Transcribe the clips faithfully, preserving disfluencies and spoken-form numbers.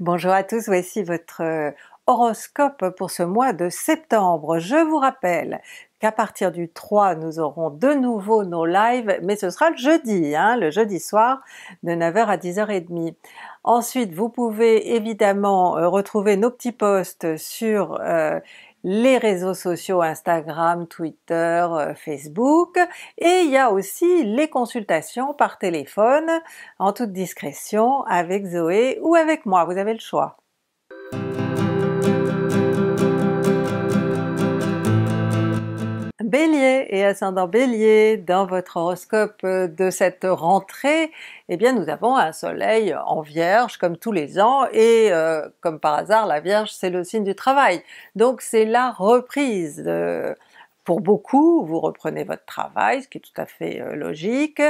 Bonjour à tous, voici votre horoscope pour ce mois de septembre. Je vous rappelle qu'à partir du trois, nous aurons de nouveau nos lives, mais ce sera le jeudi, hein, le jeudi soir de neuf heures à dix heures trente. Ensuite, vous pouvez évidemment retrouver nos petits posts sur euh, les réseaux sociaux Instagram, Twitter, Facebook, et il y a aussi les consultations par téléphone en toute discrétion avec Zoé ou avec moi, vous avez le choix. Bélier et ascendant Bélier, dans votre horoscope de cette rentrée, eh bien nous avons un soleil en Vierge comme tous les ans, et euh, comme par hasard la Vierge c'est le signe du travail, donc c'est la reprise. Euh, pour beaucoup vous reprenez votre travail, ce qui est tout à fait euh, logique,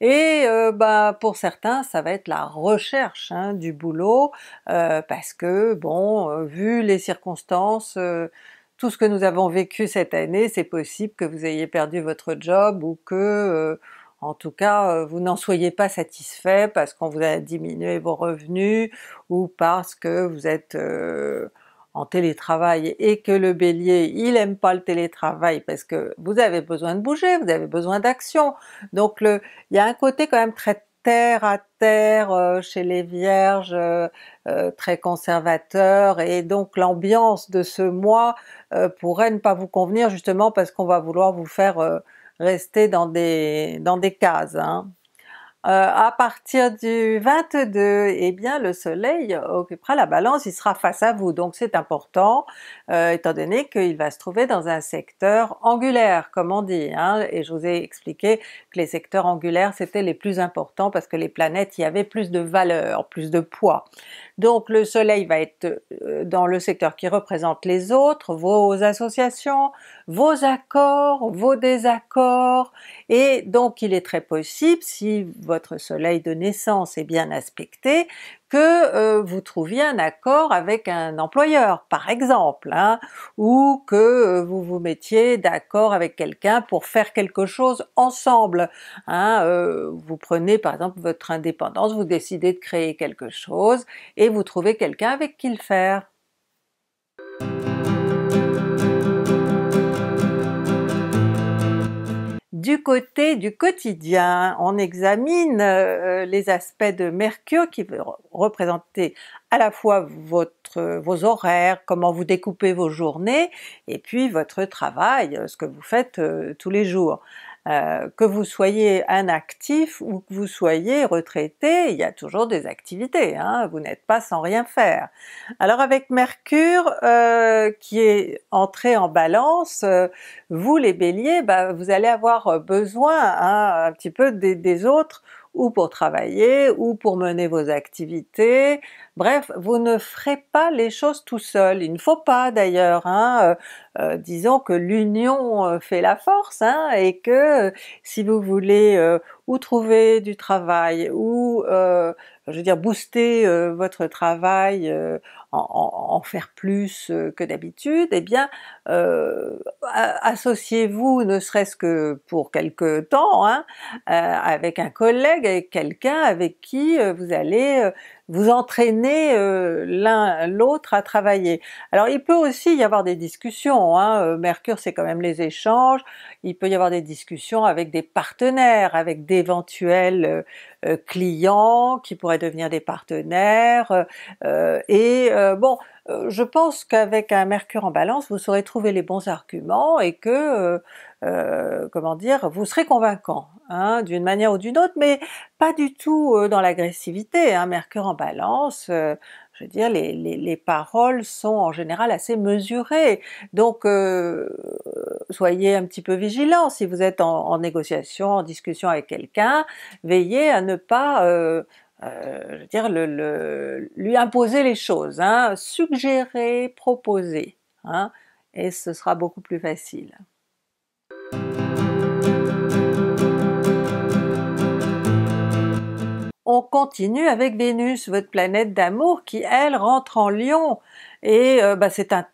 et euh, bah, pour certains ça va être la recherche hein, du boulot, euh, parce que bon, euh, vu les circonstances, euh, tout ce que nous avons vécu cette année, c'est possible que vous ayez perdu votre job ou que, euh, en tout cas, euh, vous n'en soyez pas satisfait parce qu'on vous a diminué vos revenus ou parce que vous êtes euh, en télétravail, et que le Bélier, il aime pas le télétravail parce que vous avez besoin de bouger, vous avez besoin d'action. Donc le, il y a un côté quand même très terre à terre euh, chez les Vierges, euh, euh, très conservateur, et donc l'ambiance de ce mois euh, pourrait ne pas vous convenir, justement parce qu'on va vouloir vous faire euh, rester dans des dans des cases. Hein. Euh, à partir du vingt-deux, eh bien le soleil occupera la Balance, il sera face à vous, donc c'est important, euh, étant donné qu'il va se trouver dans un secteur angulaire, comme on dit, hein, et je vous ai expliqué que les secteurs angulaires c'était les plus importants parce que les planètes y avaient plus de valeur, plus de poids. Donc le soleil va être dans le secteur qui représente les autres, vos associations, vos accords, vos désaccords, et donc il est très possible, si votre soleil de naissance est bien aspecté, que euh, vous trouviez un accord avec un employeur par exemple, hein, ou que euh, vous vous mettiez d'accord avec quelqu'un pour faire quelque chose ensemble. Hein, euh, vous prenez par exemple votre indépendance, vous décidez de créer quelque chose et vous trouvez quelqu'un avec qui le faire. Du côté du quotidien, on examine euh, les aspects de Mercure qui veut représenter à la fois votre, vos horaires, comment vous découpez vos journées, et puis votre travail, ce que vous faites euh, tous les jours. Euh, que vous soyez un actif ou que vous soyez retraité, il y a toujours des activités, hein, vous n'êtes pas sans rien faire. Alors avec Mercure euh, qui est entré en Balance, euh, vous les Béliers, bah, vous allez avoir besoin hein, un petit peu des, des autres, ou pour travailler, ou pour mener vos activités, bref, vous ne ferez pas les choses tout seul, il ne faut pas d'ailleurs, hein, euh, euh, disons que l'union fait la force, hein, et que euh, si vous voulez euh, ou trouver du travail, ou euh, je veux dire booster euh, votre travail, euh, en, en, en faire plus euh, que d'habitude, eh bien euh, associez-vous ne serait-ce que pour quelque temps, hein, euh, avec un collègue, avec quelqu'un avec qui euh, vous allez euh, vous entraîner euh, l'un l'autre à travailler. Alors il peut aussi y avoir des discussions, hein, Mercure c'est quand même les échanges, il peut y avoir des discussions avec des partenaires, avec d'éventuels euh, clients qui pourraient devenir des partenaires, euh, et euh, bon, je pense qu'avec un Mercure en Balance, vous saurez trouver les bons arguments et que, euh, euh, comment dire, vous serez convaincant, hein, d'une manière ou d'une autre, mais pas du tout euh, dans l'agressivité, hein. Mercure en Balance, euh, je veux dire, les, les, les paroles sont en général assez mesurées, donc euh, soyez un petit peu vigilants si vous êtes en, en négociation, en discussion avec quelqu'un, veillez à ne pas... Euh, Euh, je veux dire, le, le, lui imposer les choses, hein, suggérer, proposer, hein, et ce sera beaucoup plus facile. On continue avec Vénus, votre planète d'amour, qui elle rentre en Lion, et euh, bah, c'est un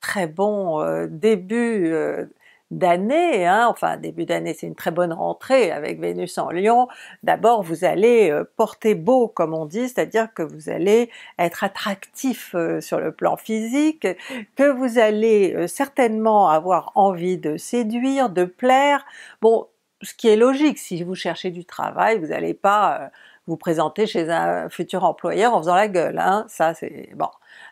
très bon euh, début euh, d'année, hein, enfin début d'année c'est une très bonne rentrée avec Vénus en Lion, d'abord vous allez porter beau comme on dit, c'est-à-dire que vous allez être attractif sur le plan physique, que vous allez certainement avoir envie de séduire, de plaire, bon ce qui est logique, si vous cherchez du travail vous n'allez pas vous présenter chez un futur employeur en faisant la gueule, hein, ça c'est bon.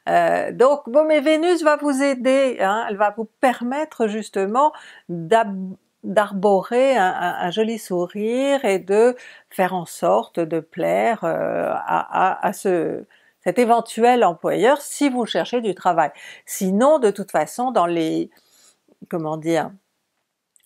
Euh, donc bon, mais Vénus va vous aider, hein, elle va vous permettre justement d'arborer un, un, un joli sourire et de faire en sorte de plaire euh, à, à, à ce, cet éventuel employeur si vous cherchez du travail. Sinon de toute façon dans les, comment dire,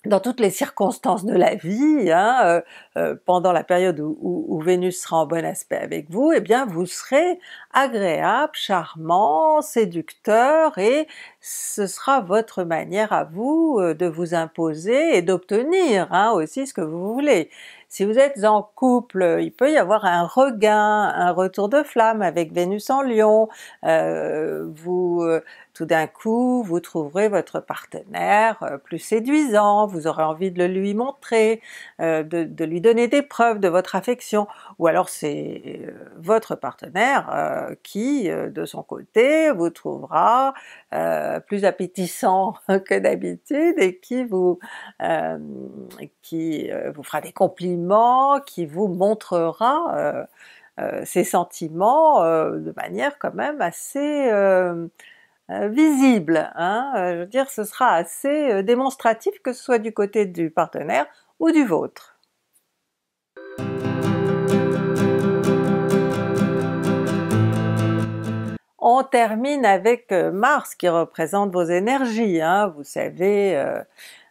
dans toutes les circonstances de la vie, hein, euh, euh, pendant la période où, où, où Vénus sera en bon aspect avec vous, eh bien vous serez agréable, charmant, séducteur, et ce sera votre manière à vous euh, de vous imposer et d'obtenir, hein, aussi ce que vous voulez. Si vous êtes en couple, il peut y avoir un regain, un retour de flamme avec Vénus en Lion, euh, vous, euh, tout d'un coup vous trouverez votre partenaire euh, plus séduisant, vous aurez envie de le lui montrer, euh, de, de lui donner des preuves de votre affection, ou alors c'est euh, votre partenaire euh, qui euh, de son côté vous trouvera euh, plus appétissant que d'habitude et qui vous, euh, qui, euh, vous fera des compliments, qui vous montrera euh, euh, ses sentiments euh, de manière quand même assez euh, visible, hein, je veux dire ce sera assez démonstratif que ce soit du côté du partenaire ou du vôtre. On termine avec Mars qui représente vos énergies, hein, vous savez euh,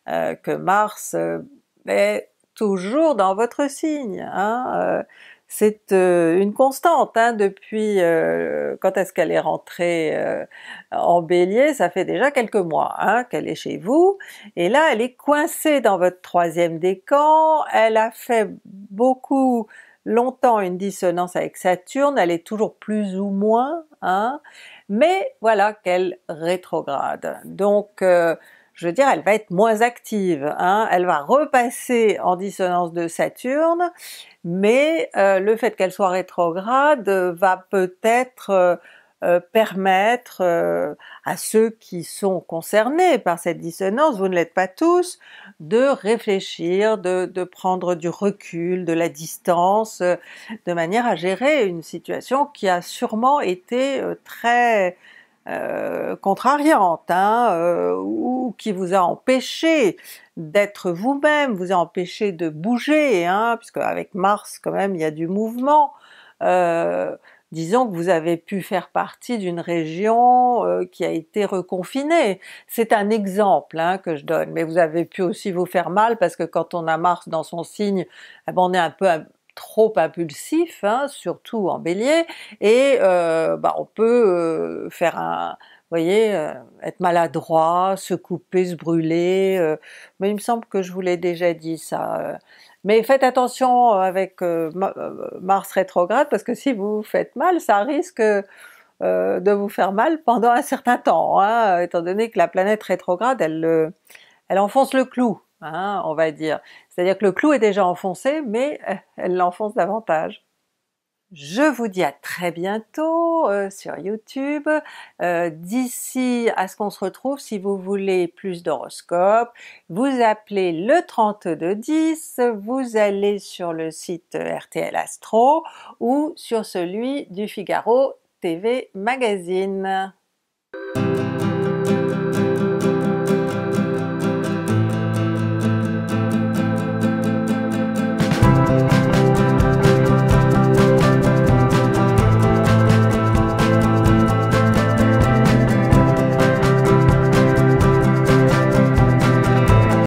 euh, que Mars euh, est toujours dans votre signe, hein, euh, c'est euh, une constante, hein, depuis euh, quand est-ce qu'elle est rentrée euh, en Bélier, ça fait déjà quelques mois, hein, qu'elle est chez vous, et là elle est coincée dans votre troisième décan, elle a fait beaucoup longtemps une dissonance avec Saturne, elle est toujours plus ou moins, hein, mais voilà qu'elle rétrograde, donc euh, je veux dire, elle va être moins active, hein, elle va repasser en dissonance de Saturne, mais euh, le fait qu'elle soit rétrograde euh, va peut-être euh, euh, permettre euh, à ceux qui sont concernés par cette dissonance, vous ne l'êtes pas tous, de réfléchir, de, de prendre du recul, de la distance, euh, de manière à gérer une situation qui a sûrement été euh, très Euh, contrariante, hein, euh, ou qui vous a empêché d'être vous-même, vous a empêché de bouger, hein, puisque avec Mars quand même il y a du mouvement, euh, disons que vous avez pu faire partie d'une région euh, qui a été reconfinée, c'est un exemple, hein, que je donne, mais vous avez pu aussi vous faire mal parce que quand on a Mars dans son signe, eh ben on est un peu trop impulsif, hein, surtout en Bélier, et euh, bah, on peut euh, faire un, vous voyez, euh, être maladroit, se couper, se brûler, euh, mais il me semble que je vous l'ai déjà dit ça, euh, mais faites attention avec euh, Mars rétrograde, parce que si vous vous faites mal, ça risque euh, de vous faire mal pendant un certain temps, hein, étant donné que la planète rétrograde, elle, elle enfonce le clou, hein, on va dire. C'est-à-dire que le clou est déjà enfoncé, mais elle l'enfonce davantage. Je vous dis à très bientôt euh, sur YouTube, euh, d'ici à ce qu'on se retrouve, si vous voulez plus d'horoscopes, vous appelez le trente-deux dix, vous allez sur le site R T L Astro ou sur celui du Figaro T V Magazine.